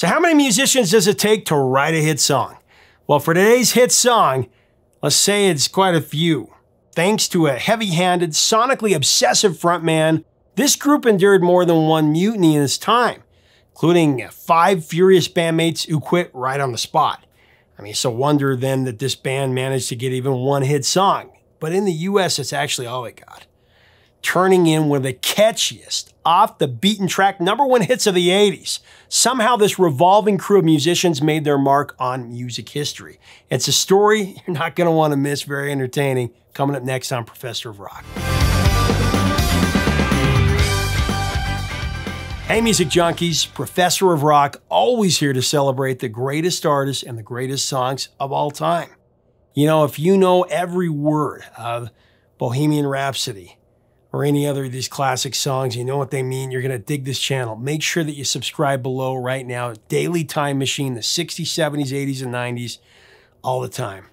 So how many musicians does it take to write a hit song? Well, for today's hit song, let's say it's quite a few. Thanks to a heavy-handed, sonically obsessive frontman, this group endured more than one mutiny in its time, including 5 furious bandmates who quit right on the spot. I mean, it's a wonder then that this band managed to get even one hit song, but in the US, it's actually all it got. Turning in one of the catchiest, off-the-beaten-track #1 hits of the 80s. Somehow this revolving crew of musicians made their mark on music history. It's a story you're not going to want to miss, very entertaining, coming up next on Professor of Rock. Hey music junkies, Professor of Rock, always here to celebrate the greatest artists and the greatest songs of all time. You know, if you know every word of Bohemian Rhapsody, or any other of these classic songs, you know what they mean, you're gonna dig this channel. Make sure that you subscribe below right now. Daily Time Machine, the 60s, 70s, 80s, and 90s, all the time.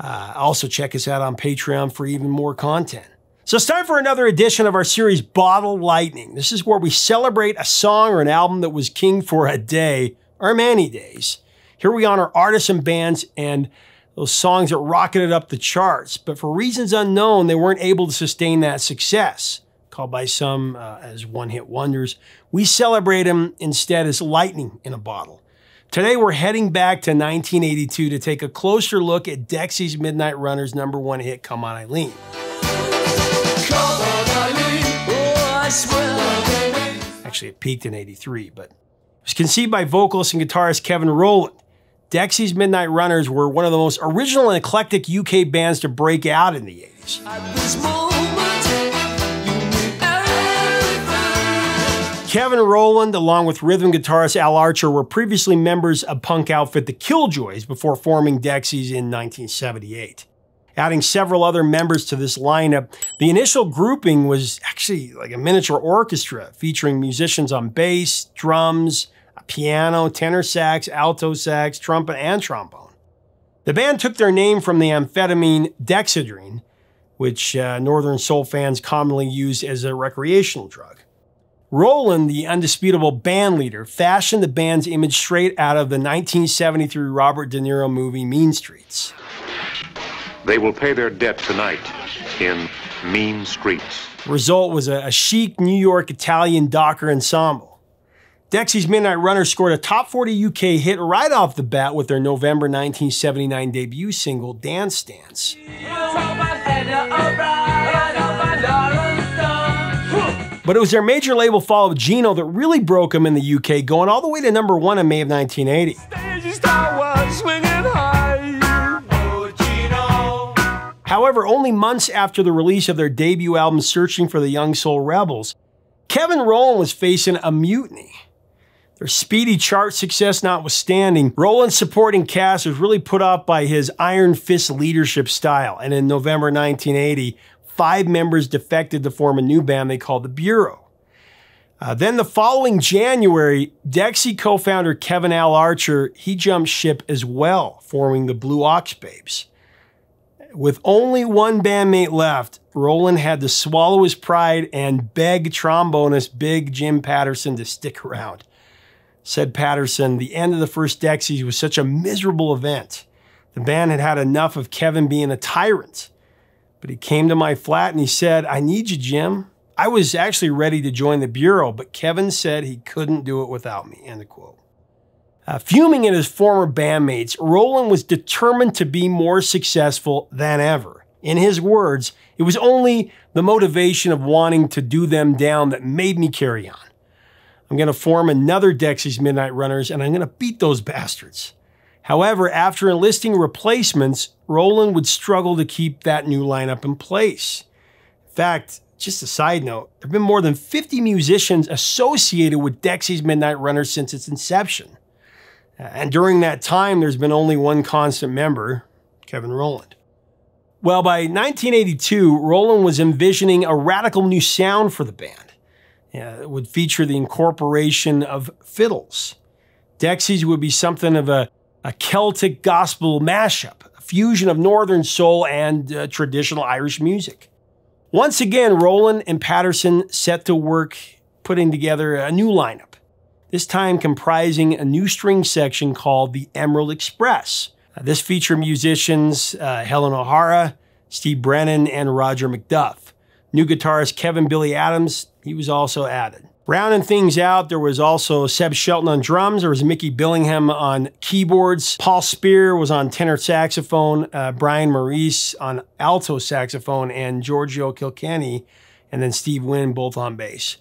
Also check us out on Patreon for even more content. So it's time for another edition of our series, Bottle Lightning. This is where we celebrate a song or an album that was king for a day, or many days. Here we honor artists and bands and those songs that rocketed up the charts, but for reasons unknown, they weren't able to sustain that success, called by some as one-hit wonders. We celebrate them instead as lightning in a bottle. Today, we're heading back to 1982 to take a closer look at Dexys Midnight Runners' #1 hit, Come On Eileen. Actually, it peaked in 83, but it was conceived by vocalist and guitarist Kevin Rowland. Dexys Midnight Runners were one of the most original and eclectic UK bands to break out in the 80s. Kevin Rowland, along with rhythm guitarist Al Archer, were previously members of punk outfit The Killjoys before forming Dexys in 1978. Adding several other members to this lineup, the initial grouping was actually like a miniature orchestra featuring musicians on bass, drums, piano, tenor sax, alto sax, trumpet, and trombone. The band took their name from the amphetamine Dexedrine, which Northern Soul fans commonly use as a recreational drug. Rowland, the undisputable band leader, fashioned the band's image straight out of the 1973 Robert De Niro movie Mean Streets. They will pay their debt tonight in Mean Streets. The result was a chic New York Italian docker ensemble. Dexys Midnight Runners scored a top 40 UK hit right off the bat with their November 1979 debut single, Dance Dance. But it was their major label follow-up, Gino, that really broke them in the UK, going all the way to #1 in May of 1980. However, only months after the release of their debut album, Searching for the Young Soul Rebels, Kevin Rowland was facing a mutiny. Their speedy chart success notwithstanding, Rowland's supporting cast was really put off by his iron fist leadership style, and in November 1980, 5 members defected to form a new band they called The Bureau. Then the following January, Dexys co-founder Kevin Al Archer, he jumped ship as well, forming the Blue Ox Babes. With only 1 bandmate left, Rowland had to swallow his pride and beg trombonist Big Jim Patterson to stick around. Said Patterson, the end of the first Dexys was such a miserable event. The band had had enough of Kevin being a tyrant, but he came to my flat and he said, I need you, Jim. I was actually ready to join the Bureau, but Kevin said he couldn't do it without me, end of quote. Fuming at his former bandmates, Rowland was determined to be more successful than ever. In his words, it was only the motivation of wanting to do them down that made me carry on. I'm going to form another Dexys Midnight Runners, and I'm going to beat those bastards. However, after enlisting replacements, Rowland would struggle to keep that new lineup in place. In fact, just a side note, there have been more than 50 musicians associated with Dexys Midnight Runners since its inception. And during that time, there's been only one constant member, Kevin Rowland. Well, by 1982, Rowland was envisioning a radical new sound for the band. It would feature the incorporation of fiddles. Dexys would be something of a Celtic gospel mashup, a fusion of Northern Soul and traditional Irish music. Once again, Rowland and Patterson set to work putting together a new lineup. this time comprising a new string section called the Emerald Express. This featured musicians Helen O'Hara, Steve Brennan, and Roger McDuff. New guitarist Billy Adams, he was also added. Rounding things out, there was also Seb Shelton on drums, there was Mickey Billingham on keyboards, Paul Spear was on tenor saxophone, Brian Maurice on alto saxophone, and Giorgio Kilkenny, and then Steve Wynn both on bass.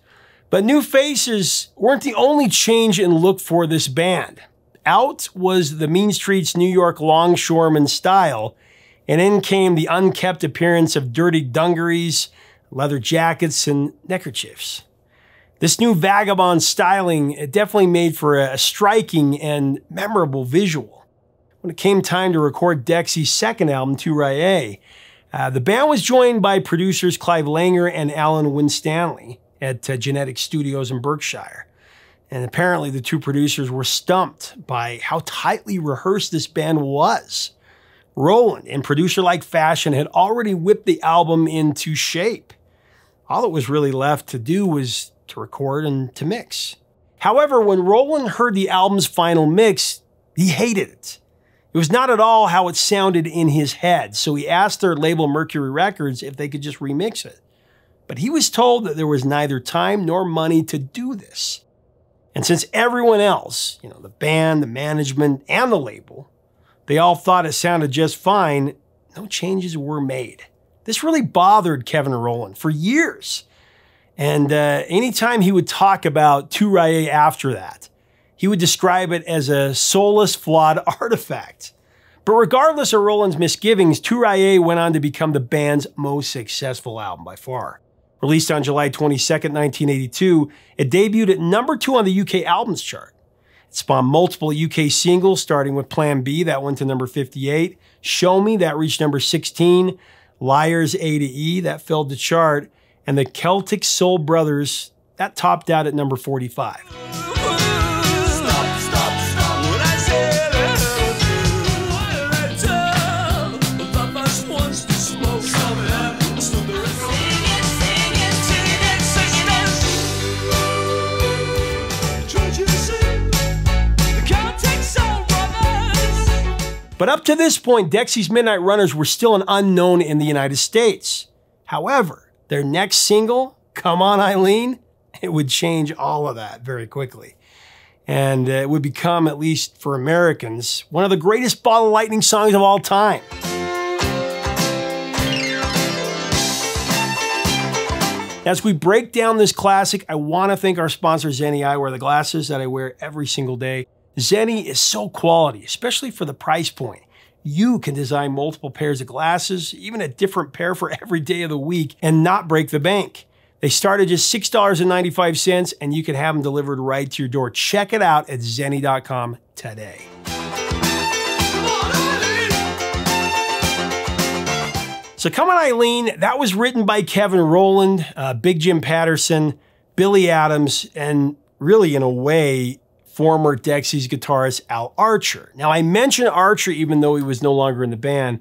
But new faces weren't the only change in look for this band. Out was the Mean Streets New York longshoreman style, and in came the unkempt appearance of dirty dungarees, leather jackets, and neckerchiefs. This new vagabond styling, it definitely made for a striking and memorable visual. When it came time to record Dexys' second album, Too-Rye-Ay, the band was joined by producers Clive Langer and Alan Winstanley at Genetic Studios in Berkshire. And apparently the two producers were stumped by how tightly rehearsed this band was. Rowland, in producer-like fashion, had already whipped the album into shape. All that was really left to do was to record and to mix. However, when Rowland heard the album's final mix, he hated it. It was not at all how it sounded in his head, so he asked their label Mercury Records if they could just remix it. But he was told that there was neither time nor money to do this. And since everyone else, you know, the band, the management, and the label, they all thought it sounded just fine, no changes were made. This really bothered Kevin Rowland for years. And anytime he would talk about Too-Rye-Ay after that, he would describe it as a soulless, flawed artifact. But regardless of Rowland's misgivings, Too-Rye-Ay went on to become the band's most successful album by far. Released on July 22nd, 1982, it debuted at #2 on the UK Albums Chart. It spawned multiple UK singles, starting with Plan B, that went to #58, Show Me, that reached #16, Liars A to E, that filled the chart, and the Celtic Soul Brothers, that topped out at #45. But up to this point, Dexys Midnight Runners were still an unknown in the United States. However, their next single, Come On Eileen, it would change all of that very quickly. And it would become, at least for Americans, one of the greatest ball of lightning songs of all time. As we break down this classic, I want to thank our sponsor, Zenni Eyewear, the glasses that I wear every single day. Zenni is so quality, especially for the price point. You can design multiple pairs of glasses, even a different pair for every day of the week, and not break the bank. They start at just $6.95, and you can have them delivered right to your door. Check it out at Zenni.com today. So Come On Eileen, that was written by Kevin Rowland, Big Jim Patterson, Billy Adams, and really, in a way, former Dexys guitarist Al Archer. Now, I mention Archer even though he was no longer in the band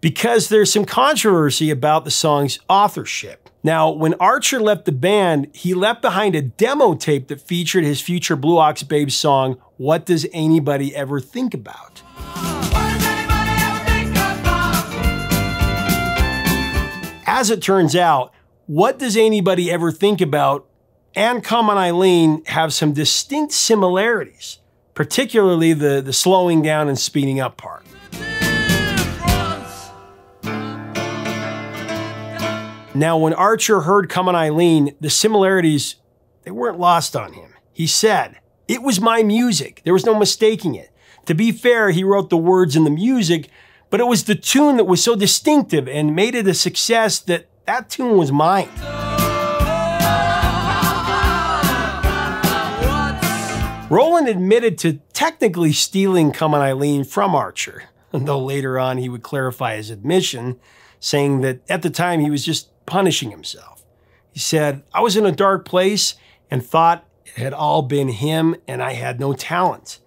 because there's some controversy about the song's authorship. Now, when Archer left the band, he left behind a demo tape that featured his future Blue Ox Babes song, What Does Anybody Ever Think About? As it turns out, What Does Anybody Ever Think About and Come On Eileen have some distinct similarities, particularly the slowing down and speeding up part. Now, when Archer heard Come On Eileen, the similarities, they weren't lost on him. He said, "It was my music. There was no mistaking it." To be fair, he wrote the words and the music, but it was the tune that was so distinctive and made it a success that that tune was mine. Rowland admitted to technically stealing Come On Eileen from Archer, though later on he would clarify his admission, saying that at the time he was just punishing himself. He said, "I was in a dark place and thought it had all been him and I had no talent."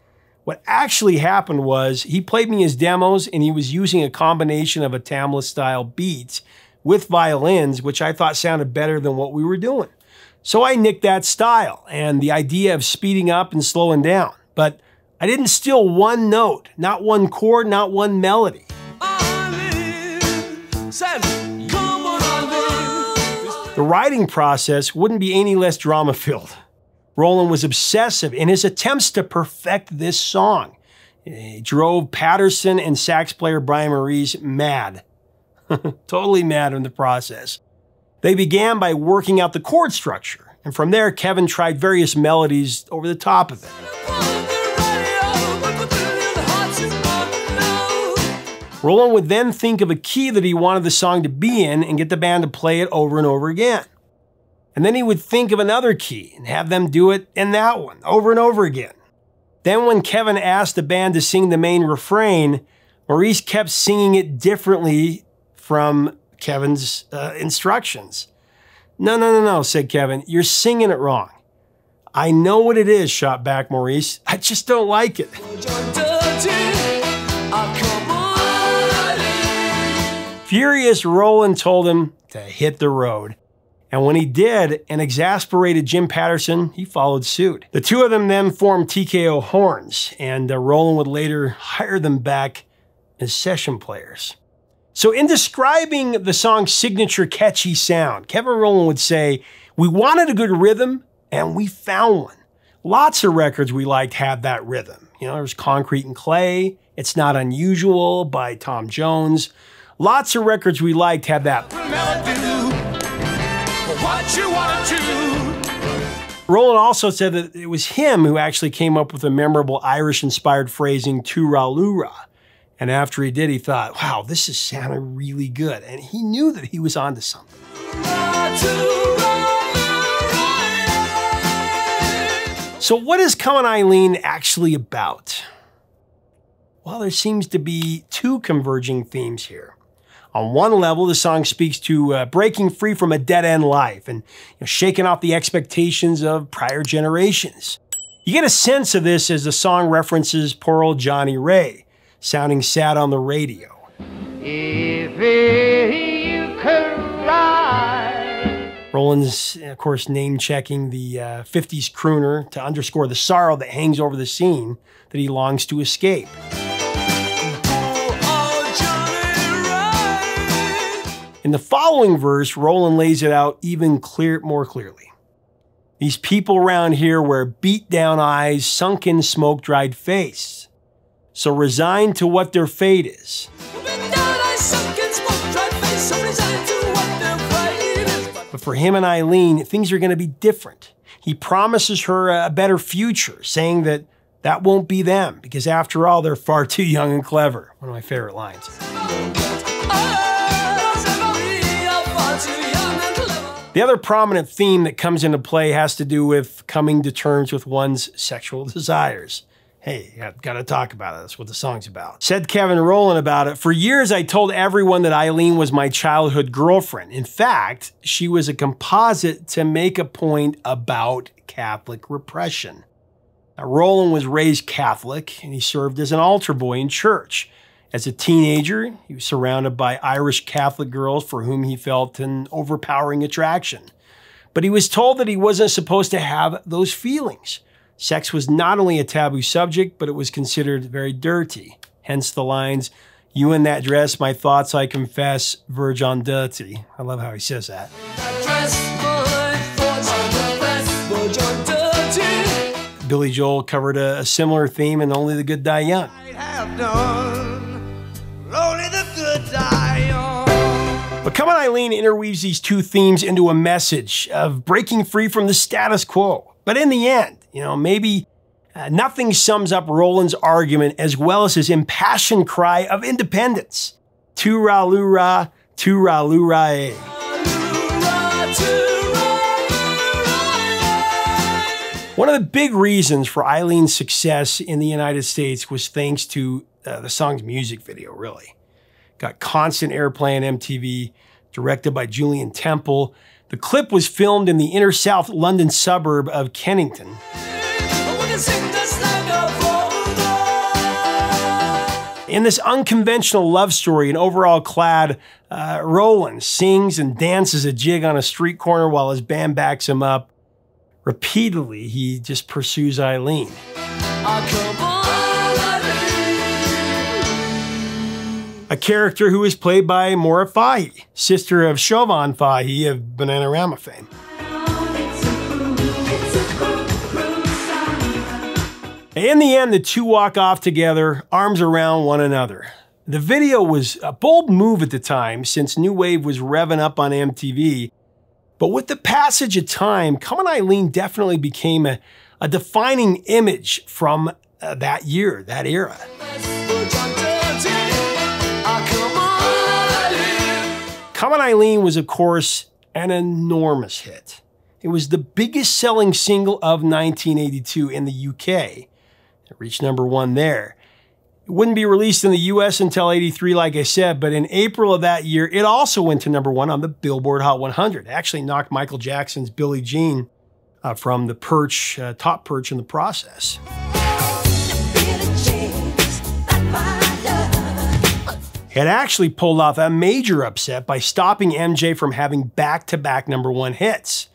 What actually happened was he played me his demos and he was using a combination of a Tamla style beat with violins, which I thought sounded better than what we were doing. So I nicked that style and the idea of speeding up and slowing down. But I didn't steal one note, not one chord, not one melody. The writing process wouldn't be any less drama-filled. Rowland was obsessive in his attempts to perfect this song. It drove Patterson and sax player Brian Maurice mad. Totally mad in the process. They began by working out the chord structure, and from there Kevin tried various melodies over the top of it. Rowland would then think of a key that he wanted the song to be in and get the band to play it over and over again. And then he would think of another key and have them do it in that one, over and over again. Then when Kevin asked the band to sing the main refrain, Maurice kept singing it differently from Kevin's instructions. No, said Kevin, you're singing it wrong. I know what it is, shot back Maurice. I just don't like it. Furious, Rowland told him to hit the road. And when he did, an exasperated Jim Patterson, he followed suit. The two of them then formed TKO Horns, and Rowland would later hire them back as session players. So in describing the song's signature catchy sound, Kevin Rowland would say, we wanted a good rhythm and we found one. Lots of records we liked had that rhythm. You know, there's Concrete and Clay, It's Not Unusual by Tom Jones. Lots of records we liked had that. What you wanna do. Rowland also said that it was him who actually came up with the memorable Irish-inspired phrasing, Too-Rye-Ay. And after he did, he thought, wow, this is sounding really good. And he knew that he was onto something. So what is Come On Eileen actually about? Well, there seems to be two converging themes here. On one level, the song speaks to breaking free from a dead-end life and shaking off the expectations of prior generations. You get a sense of this as the song references poor old Johnny Ray, sounding sad on the radio. Rowland's, of course, name-checking the 50s crooner to underscore the sorrow that hangs over the scene that he longs to escape. In the following verse, Rowland lays it out even more clearly. These people around here wear beat-down eyes, sunken, smoke-dried face. So resigned to what their fate is. But for him and Eileen, things are going to be different. He promises her a better future, saying that that won't be them, because after all, they're far too young and clever. One of my favorite lines. The other prominent theme that comes into play has to do with coming to terms with one's sexual desires. Hey, I've got to talk about it. That's what the song's about. Said Kevin Rowland about it, for years I told everyone that Eileen was my childhood girlfriend. In fact, she was a composite to make a point about Catholic repression. Now, Rowland was raised Catholic, and he served as an altar boy in church. As a teenager, he was surrounded by Irish Catholic girls for whom he felt an overpowering attraction. But he was told that he wasn't supposed to have those feelings. Sex was not only a taboo subject, but it was considered very dirty. Hence the lines, you in that dress, my thoughts I confess, verge on dirty. I love how he says that. Billy Joel covered a similar theme in Only the Good Die Young. But Come On Eileen interweaves these two themes into a message of breaking free from the status quo. But in the end, maybe nothing sums up Rowland's argument as well as his impassioned cry of independence. Too-Rye-Ay, Too-Rye-Ay. One of the big reasons for Eileen's success in the United States was thanks to the song's music video, really. Got constant airplay on MTV, directed by Julian Temple. The clip was filmed in the inner south London suburb of Kennington. In this unconventional love story, an overall clad Rowland sings and dances a jig on a street corner while his band backs him up repeatedly he just pursues Eileen. A character who is played by Maura Fahey, sister of Chauvin Fahey of Bananarama fame. In the end, the two walk off together, arms around one another. The video was a bold move at the time, since New Wave was revving up on MTV. But with the passage of time, Come On Eileen definitely became a defining image from that year, that era. Come On Eileen was, of course, an enormous hit. It was the biggest selling single of 1982 in the UK. It reached #1 there. It wouldn't be released in the US until '83, like I said, but in April of that year, it also went to #1 on the Billboard Hot 100. It actually knocked Michael Jackson's Billie Jean from the perch, top perch in the process. It actually pulled off a major upset by stopping MJ from having back-to-back #1 hits.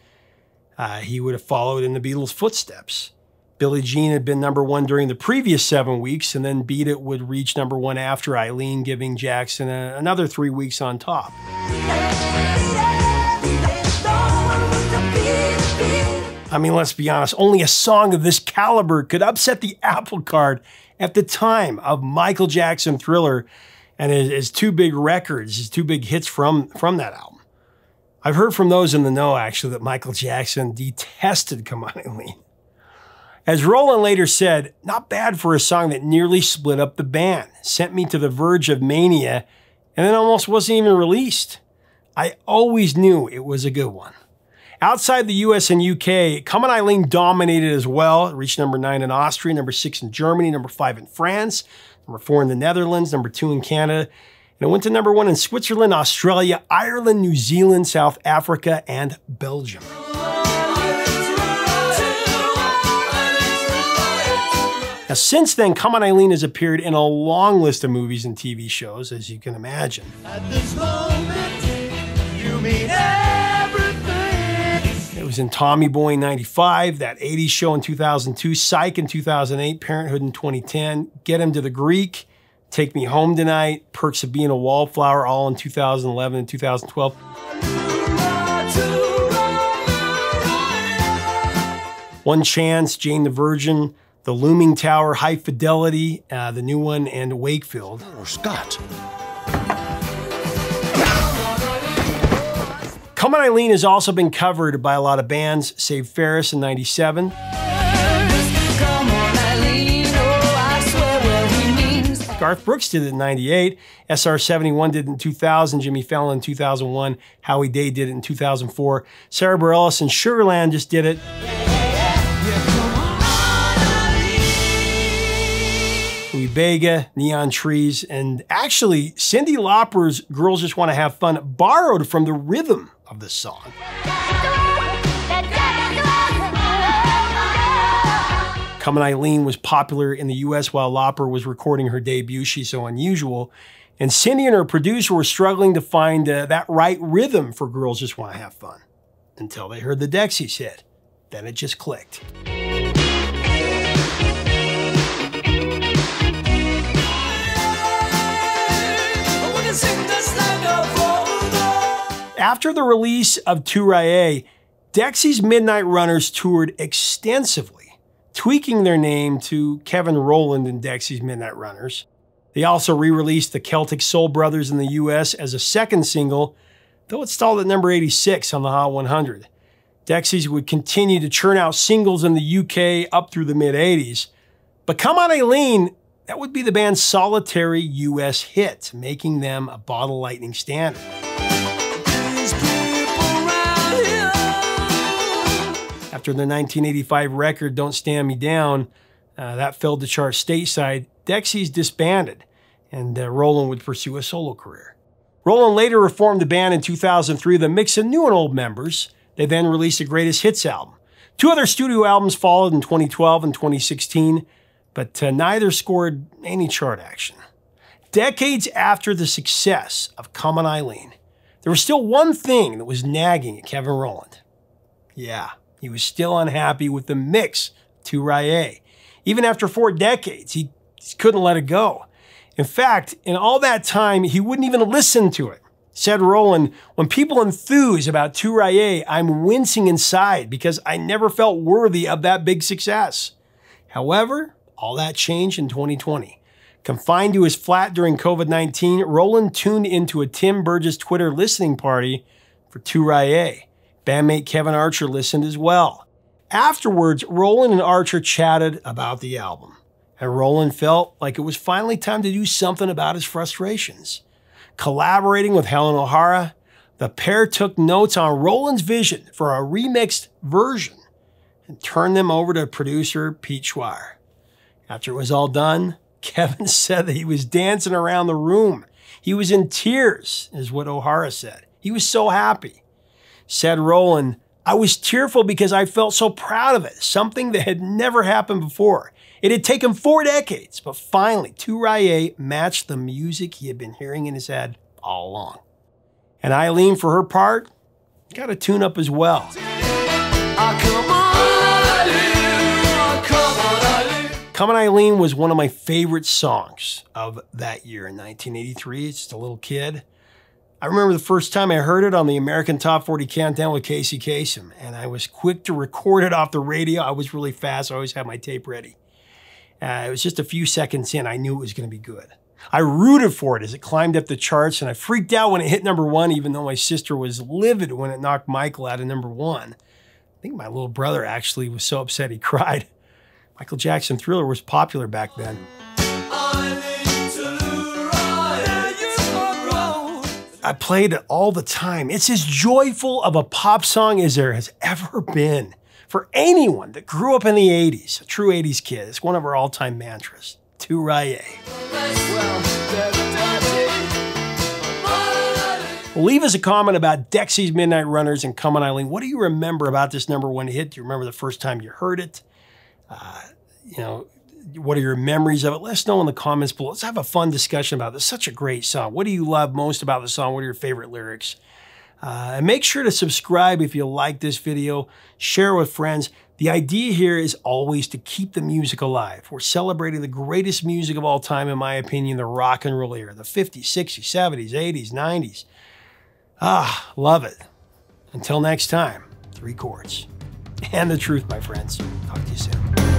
He would have followed in the Beatles' footsteps. Billie Jean had been #1 during the previous 7 weeks, and then Beat It would reach #1 after Eileen, giving Jackson another 3 weeks on top. I mean, let's be honest, only a song of this caliber could upset the apple cart at the time of Michael Jackson Thriller and his two big records, his two big hits from that album. I've heard from those in the know, actually, that Michael Jackson detested Come On Eileen. As Rowland later said, not bad for a song that nearly split up the band, sent me to the verge of mania, and then almost wasn't even released. I always knew it was a good one. Outside the US and UK, Come On Eileen dominated as well. It reached #9 in Austria, #6 in Germany, #5 in France, #4 in the Netherlands, #2 in Canada, and it went to #1 in Switzerland, Australia, Ireland, New Zealand, South Africa, and Belgium. Now, since then, Come On Eileen has appeared in a long list of movies and TV shows, as you can imagine. At this moment, you mean everything. It was in Tommy Boy in '95, That '80s Show in 2002, Psych in 2008, Parenthood in 2010, Get Him to the Greek, Take Me Home Tonight, Perks of Being a Wallflower, all in 2011 and 2012. One Chance, Jane the Virgin, The Looming Tower, High Fidelity, the new one, and Wakefield. Oh, Scott. Come On Eileen has also been covered by a lot of bands, save Ferris in '97. Garth Brooks did it in '98, SR-71 did it in 2000, Jimmy Fallon in 2001, Howie Day did it in 2004, Sarah Bareilles and Sugarland just did it. Vega, Neon Trees, and actually Cyndi Lauper's Girls Just Want to Have Fun borrowed from the rhythm of the song. Come On Eileen was popular in the US while Lauper was recording her debut, She's So Unusual, and Cyndi and her producer were struggling to find that right rhythm for Girls Just Want to Have Fun until they heard the Dexys hit. Then it just clicked. After the release of Too-Rye-Ay, Dexys Midnight Runners toured extensively, tweaking their name to Kevin Rowland and Dexys Midnight Runners. They also re-released the Celtic Soul Brothers in the US as a second single, though it stalled at #86 on the Hot 100. Dexys would continue to churn out singles in the UK up through the mid-80s, but Come On Eileen, that would be the band's solitary US hit, making them a bottle lightning standard. After their 1985 record, Don't Stand Me Down, that failed to chart stateside, Dexys disbanded, and Rowland would pursue a solo career. Rowland later reformed the band in 2003 with a mix of new and old members. They then released the Greatest Hits album. Two other studio albums followed in 2012 and 2016, but neither scored any chart action. Decades after the success of Come On Eileen, there was still one thing that was nagging at Kevin Rowland. Yeah, he was still unhappy with the mix of Too-Rye-Ay. Even after 4 decades, he couldn't let it go. In fact, in all that time, he wouldn't even listen to it. Said Rowland, "When people enthuse about Too-Rye-Ay, I'm wincing inside because I never felt worthy of that big success." However, all that changed in 2020. Confined to his flat during COVID-19, Rowland tuned into a Tim Burgess Twitter listening party for Too-Rye-Ay. Bandmate Kevin Archer listened as well. Afterwards, Rowland and Archer chatted about the album, and Rowland felt like it was finally time to do something about his frustrations. Collaborating with Helen O'Hara, the pair took notes on Rowland's vision for a remixed version and turned them over to producer Pete Schwar. After it was all done, Kevin said that he was dancing around the room. He was in tears, is what O'Hara said. He was so happy. Said Rowland, "I was tearful because I felt so proud of it, something that had never happened before. It had taken 4 decades, but finally, Too-Rye-Ay matched the music he had been hearing in his head all along." And Eileen, for her part, got a tune-up as well. Come On Eileen was one of my favorite songs of that year in 1983. It's just a little kid. I remember the first time I heard it on the American Top 40 Countdown with Casey Kasem, and I was quick to record it off the radio. I was really fast. I always had my tape ready. It was just a few seconds in, I knew it was going to be good. I rooted for it as it climbed up the charts, and I freaked out when it hit #1, even though my sister was livid when it knocked Michael out of #1. I think my little brother actually was so upset he cried. Michael Jackson Thriller was popular back then. I played it all the time. It's as joyful of a pop song as there has ever been. For anyone that grew up in the 80s, a true 80s kid, it's one of our all-time mantras, Too-Rye-Ay. Leave us a comment about Dexys Midnight Runners and Come On Eileen. What do you remember about this #1 hit? Do you remember the first time you heard it? You know, what are your memories of it? Let us know in the comments below. Let's have a fun discussion about this. Such a great song. What do you love most about the song? What are your favorite lyrics? And make sure to subscribe if you like this video. Share with friends. The idea here is always to keep the music alive. We're celebrating the greatest music of all time, in my opinion, the rock and roll era. The 50s, 60s, 70s, 80s, 90s. Ah, love it. Until next time, 3 chords. And the truth, my friends. Talk to you soon.